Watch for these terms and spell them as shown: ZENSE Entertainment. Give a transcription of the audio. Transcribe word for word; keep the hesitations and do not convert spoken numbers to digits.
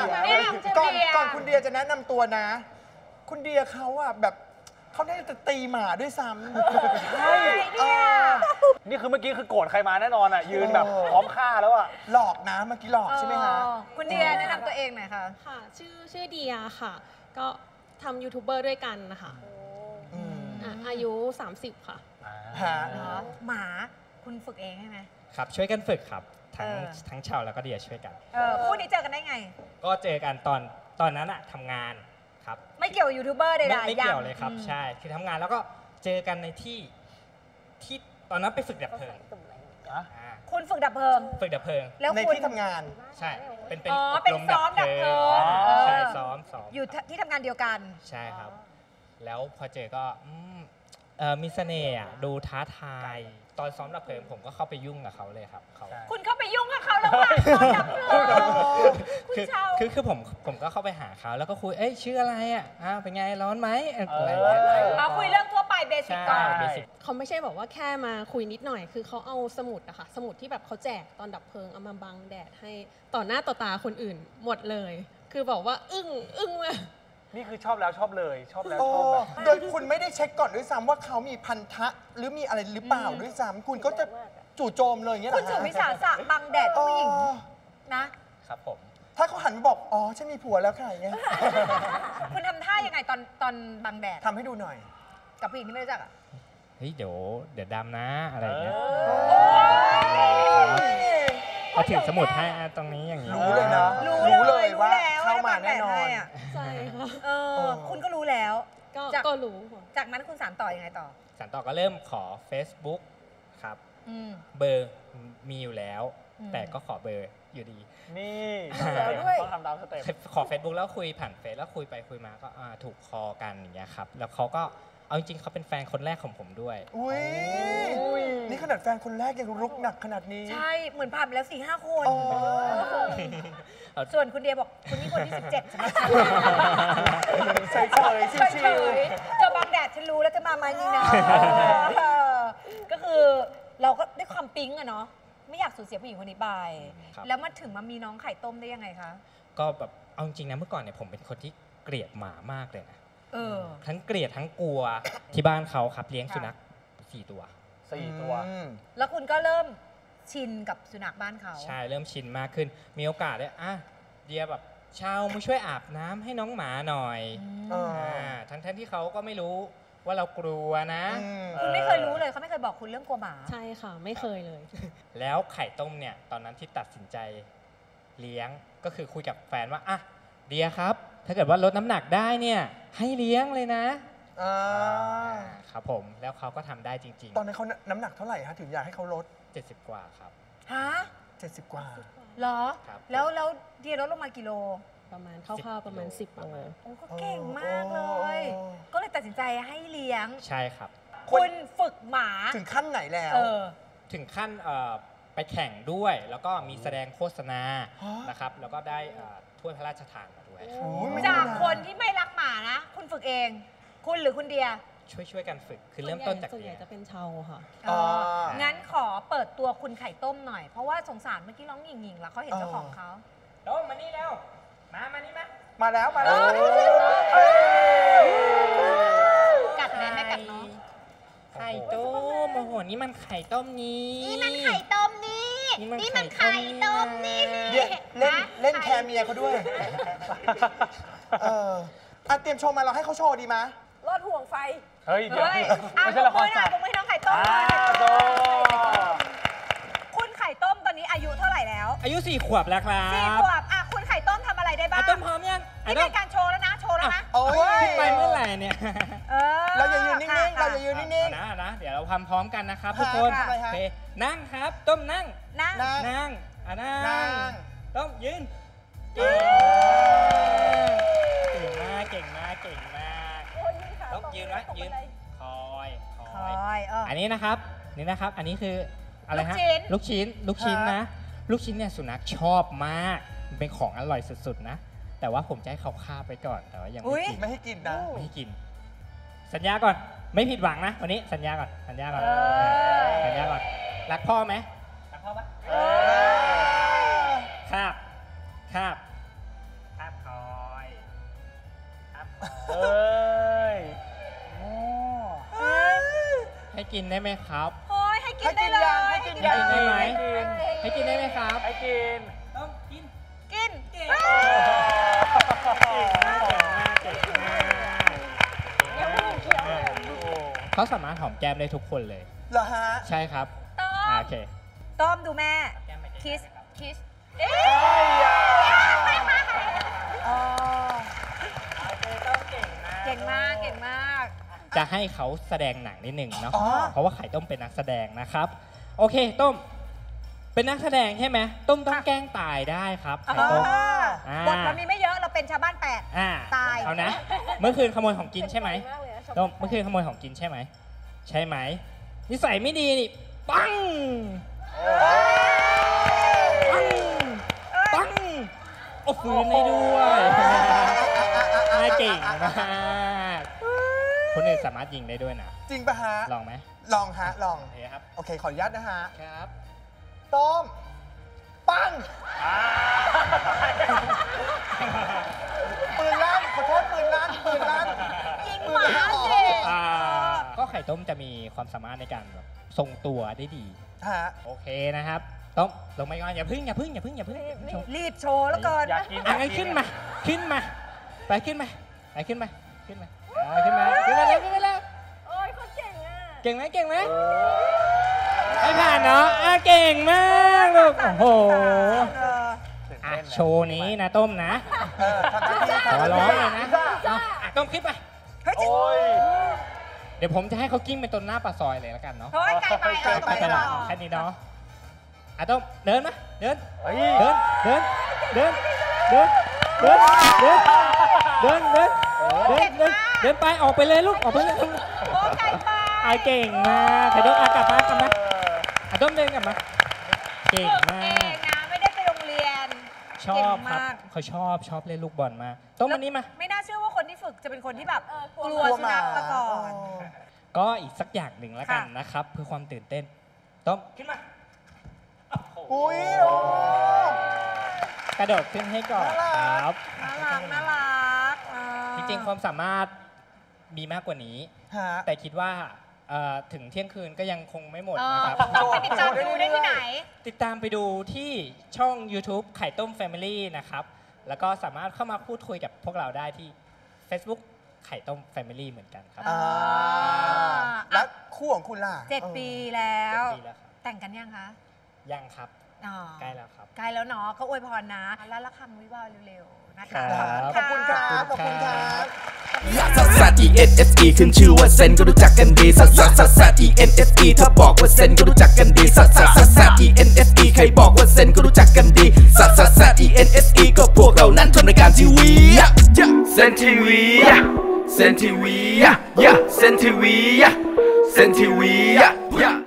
ก่อนก่อนคุณเดียจะแนะนำตัวนะคุณเดียเขาอะแบบเขาได้จะตีหมาด้วยซ้ำใช่นี่คือเมื่อกี้คือโกรธใครมาแน่นอนอะยืนแบบพร้อมฆ่าแล้วอะหลอกนะเมื่อกี้หลอกใช่ไหมคะคุณเดียแนะนำตัวเองหน่อยค่ะค่ะชื่อชื่อเดียค่ะก็ทำยูทูบเบอร์ด้วยกันนะคะอายุสามสิบค่ะหมาคุณฝึกเองใช่ไหมครับช่วยกันฝึกครับทั้งทั้งชาวแล้วก็เดียช่วยกันคู่นี้เจอกันได้ไงก็เจอกันตอนตอนนั้นอะทำงานครับไม่เกี่ยวยูทูบเบอร์ใดๆไม่เกี่ยวเลยครับใช่คือทำงานแล้วก็เจอกันในที่ที่ตอนนั้นไปฝึกดับเพลิงคุณฝึกดับเพลิงฝึกดับเพลิงแล้วในที่ทำงานใช่เป็นเป็นเป็นซ้อมดับเพลิงใช่ซ้อมซ้อมอยู่ที่ทำงานเดียวกันใช่ครับแล้วพอเจอก็มีเสน่ห์ดูท้าทายตอนซ้อมดับเพลิงผมก็เข้าไปยุ่งกับเขาเลยครับเขาคุณเข้าไปยุ่งกับเขาแล้วว่าซ้อมดับเพลิงคือคือคือผมผมก็เข้าไปหาเขาแล้วก็คุยเอ้ยชื่ออะไรอ่ะอ้าวเป็นไงร้อนไหมอะไรอย่างเงี้ยมาคุยเรื่องทั่วไปเบสิกก่อนเขาไม่ใช่บอกว่าแค่มาคุยนิดหน่อยคือเขาเอาสมุดอะค่ะสมุดที่แบบเขาแจกตอนดับเพลิงเอามาบังแดดให้ต่อหน้าต่อตาคนอื่นหมดเลยคือบอกว่าอึ้งอึ้งเลยนี่คือชอบแล้วชอบเลยชอบแล้วชอบแบบโดยคุณไม่ได้เช็คก่อนด้วยซ้ำว่าเขามีพันธะหรือมีอะไรหรือเปล่าด้วยซ้ำคุณก็จะจู่โจมเลยอย่างเงี้ยคุณถือวิสาสะบังแดดผู้หญิงนะครับผมถ้าเขาหันบอกอ๋อฉันมีผัวแล้วค่ะอย่างเงี้ยคุณทำท่ายังไงตอนตอนบังแดดทำให้ดูหน่อยกับผู้หญิงที่ไม่รู้จักอ่ะเฮ้ยเดี๋ยวเดี๋ยวดำนะอะไรอย่างเงี้ยเขาถือสมุดให้ตรงนี้อย่างนี้รู้เลยนะรู้เลยว่าเข้ามาแน่นอนใช่ค่ะเออคุณก็รู้แล้วก็รู้จากนั้นคุณสานต่อยังไงต่อสานต่อก็เริ่มขอ Facebook ครับเบอร์มีอยู่แล้วแต่ก็ขอเบอร์อยู่ดีนี่ต้องทำตามสเต็ปขอ Facebook แล้วคุยผ่านเฟซแล้วคุยไปคุยมาก็ถูกคอกันอย่างเงี้ยครับแล้วเขาก็เอาจริงเขาเป็นแฟนคนแรกของผมด้วยอุ้ยนี่ขนาดแฟนคนแรกยังรุกหนักขนาดนี้ใช่เหมือนผ่านแล้วสี่ห้าคนส่วนคุณเดียบอกคุณนี่คนที่สิบเจ็ดใช่ไหมเฉยเฉยเฉยเจอบางแดดฉันรู้แล้วจะมาไหมนี่นะก็คือเราก็ด้วยความปิ๊งอะเนาะไม่อยากสูญเสียผู้หญิงคนนี้ไปแล้วมาถึงมามีน้องไข่ต้มได้ยังไงคะก็แบบเอาจริงนะเมื่อก่อนเนี่ยผมเป็นคนที่เกลียดหมามากเลยนะทั้งเกลียดทั้งกลัวที่บ้านเขาครับเลี้ยงสุนัขสี่ตัวสี่ตัวแล้วคุณก็เริ่มชินกับสุนัขบ้านเขาใช่เริ่มชินมากขึ้นมีโอกาสเลยอ่ะเดียแบบเช้ามาช่วยอาบน้ำให้น้องหมาหน่อยทั้งทั้งที่เขาก็ไม่รู้ว่าเรากลัวนะคุณไม่เคยรู้เลยเขาไม่เคยบอกคุณเรื่องกลัวหมาใช่ค่ะไม่เคยเลยแล้วไข่ต้มเนี่ยตอนนั้นที่ตัดสินใจเลี้ยงก็คือคุยกับแฟนว่าอ่ะเดียครับถ้าเกิดว่าลดน้ำหนักได้เนี่ยให้เลี้ยงเลยนะครับผมแล้วเขาก็ทำได้จริงๆตอนนั้นเขาน้ำหนักเท่าไหร่ฮะถึงอยากให้เขาลดเจ็ดสิบกว่าครับฮะเจ็ดสิบกว่าเหรอแล้วแล้วเดียลดลงมากิโลประมาณคร่าวๆประมาณสิบประมาณโอ้ก็เก่งมากเลยก็เลยตัดสินใจให้เลี้ยงใช่ครับคุณฝึกหมาถึงขั้นไหนแล้วถึงขั้นไปแข่งด้วยแล้วก็มีแสดงโฆษณานะครับแล้วก็ได้ถ้วยพระราชทานมาด้วยจากคนที่ไม่รักหมานะคุณฝึกเองคุณหรือคุณเดียช่วยช่วยกันฝึกคือเริ่มต้นจากเดียจะเป็นชาวค่ะงั้นขอเปิดตัวคุณไข่ต้มหน่อยเพราะว่าสงสารเมื่อกี้ร้องหยิ่งๆแล้วเขาเห็นเจ้าของเขาโต้มานี่แล้วมามานี่มามาแล้วมาแล้วกัดแม่ไม่กัดน้องไข่ต้มโอ้โหนี่มันไข่ต้มนี้นี่มันไข่ต้มนี้นี่มันไข่ต้มนี่เล่นเล่นแคร์เมียเขาด้วยเอออ่ะเตรียมโชว์มาเราให้เขาโชว์ดีไหมรอดห่วงไฟเฮ้ยเดี๋ยวไม่ใช่ละครสัตว์ผมไม่ต้องไข่ต้มคุณไข่ต้มตอนนี้อายุเท่าไหร่แล้วอายุสี่ขวบแล้วครับสี่ขวบอ่ะคุณไข่ต้มทำอะไรได้บ้างต้มพร้อมยังนี่เป็นการโชว์แล้วนะโชว์แล้วนะโอ้ยไปเมื่อไหร่เนี่ยเราจะยืนนิ่งๆเราจะยืนนิ่งๆนะนะเดี๋ยวเราทำพร้อมกันนะครับทุกคนนั่งครับต้มนั่งนั่งนั่งอ่ะนั่งต้มยืนเก่งมากเก่งมากเก่งมากต้องยืนไว้ยืนคอยคอยอันนี้นะครับนี่นะครับอันนี้คืออะไรฮะลูกชิ้นลูกชิ้นนะลูกชิ้นเนี่ยสุนัขชอบมากมันเป็นของอร่อยสุดๆนะแต่ว่าผมจะให้เขาฆ่าไปก่อนแต่ว่ายังไม่กินไม่ให้กินนะไม่ให้กินสัญญาก่อนไม่ผิดหวังนะวันนี้สัญญาก่อนสัญญาก่อนสัญญาก่อนรักพ่อไหมรักพ่อปะครับครับ เอ้ยให้กินได้ไหมครับโอ้ยให้กินได้เลยให้กินได้ไหมให้กินได้ไหมครับให้กินต้องกินกินเก่งมากเก่งมากเขาสามารถหอมแก้มได้ทุกคนเลยเหรอฮะใช่ครับต้อมโอเคต้อมดูแม่คิสคิสเอ้เก่งมากเก่งมากจะให้เขาแสดงหนังนิดหนึ่งเนาะเพราะว่าไข่ต้มเป็นนักแสดงนะครับโอเคต้มเป็นนักแสดงใช่ไหมต้มต้องแกล้งตายได้ครับไข่ต้มบทเรามีไม่เยอะเราเป็นชาวบ้านแปดตายเอานะเมื่อคืนขโมยของกินใช่ไหมต้มเมื่อคืนขโมยของกินใช่ไหมใช่ไหมนิสัยไม่ดีนี่ปังปังโอ้ฟื้นได้ด้วยน่าเก่งมากคนอื่นสามารถยิงได้ด้วยนะจริงปะฮะลองไหมลองฮะลองโอเคครับโอเคขออนุญาตนะฮะครับต้มปังปืนลั่นขอโทษปืนลั่นปืนลั่นยิงหมาเด็กก็ไข่ต้มจะมีความสามารถในการแบบทรงตัวได้ดีฮะโอเคนะครับต้มลงไปก่อนอย่าพึ่งอย่าพึ่งอย่าพึ่งอย่าพึ่งรีบโชว์แล้วก่อนอ่ะงั้นขึ้นมาขึ้นมาไปขึ้นมาไปขึ้นมาขึ้นมาขึ้นมาขึ้นมาแล้วขึ้นมาแล้วโอ้ยเขาเก่งอ่ะเก่งไหมเก่งไหมไม่ผ่านเนาะเก่งมากลูกโอ้โหโชว์นี้นะต้มนะขอร้องเลยนะต้มคลิปไปเดี๋ยวผมจะให้เขากิ้งไปตรงหน้าปากซอยเลยแล้วกันเนาะไกลไปแค่นี้เนาะอ่ะต้มเดินไหมเดินเดินเดินเดินเดินเดินเดินเดินเดินเดินเดินเดินไปออกไปเลยลูกออกไปเลยโอ้ไก่ไปไอเก่งมากไข่ต้มกลับมากลับมาไข่ต้มเดินกลับมาเก่งมากเก่งนะไม่ได้ไปโรงเรียนชอบครับเขาชอบชอบเล่นลูกบอลมาต้มวันนี้มาไม่น่าเชื่อว่าคนที่ฝึกจะเป็นคนที่แบบกลัวสุนัขมาก่อนก็อีกสักอย่างหนึ่งแล้วกันนะครับเพื่อความตื่นเต้นต้มขึ้นมาอุ้ยโอกระโดดขึ้นให้ก่อนครับน่ารักน่ารักจริงๆความสามารถมีมากกว่านี้แต่คิดว่าถึงเที่ยงคืนก็ยังคงไม่หมดนะครับไปติดตามดูได้ที่ไหนติดตามไปดูที่ช่อง ยูทูบ ไข่ต้ม แฟมิลี่ นะครับแล้วก็สามารถเข้ามาพูดคุยกับพวกเราได้ที่ เฟซบุ๊ก ไข่ต้ม แฟมิลี่ เหมือนกันครับแล้วคู่ของคุณล่ะเจ็ดปีแล้วแต่งกันยังคะยังครับใกล้แล้วครับใกล้แล้วเนาะก็อวยพรนะแล้วละคำวิวาเร็วๆนะคะขอบคุณครับขอบคุณครับสัสสัส อี เอ็น เอส อี ขึ้นชื่อว่าเซนก็รู้จักกันดีสัสสัสสัส อี เอ็น เอส อี ถ้าบอกว่าเซนก็รู้จักกันดีสัสสัสสัส อี เอ็น เอส อี ใครบอกว่าเซนก็รู้จักกันดีสัสสัสสัส อี เอ็น เอส อี ก็พวกเรานั้นทำรายการทีวีเซนทีวีเซนทีวีเซนทีวีเซนทีวี